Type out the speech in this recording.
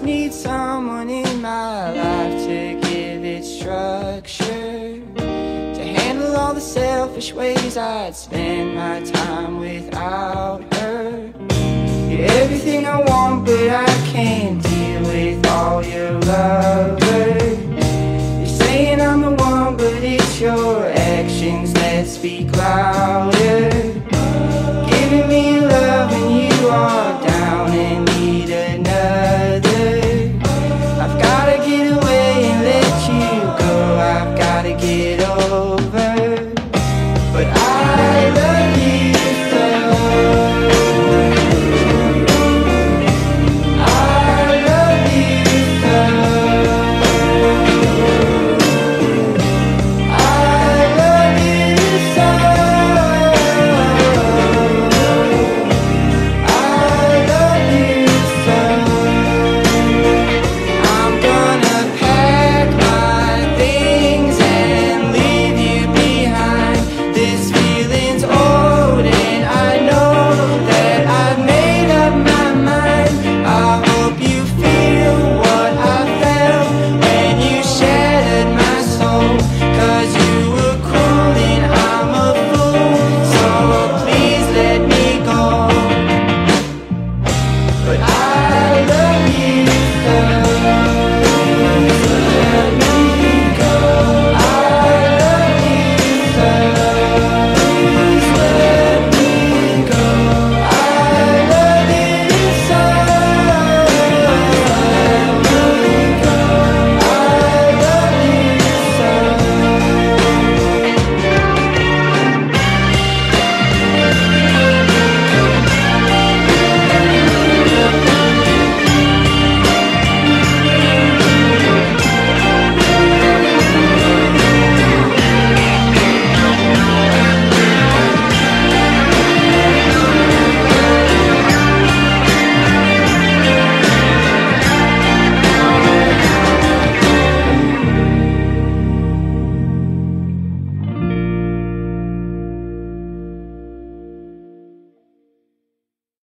just need someone in my life to give it structure, to handle all the selfish ways I'd spend my time without her. You're everything I want, but I can't deal with all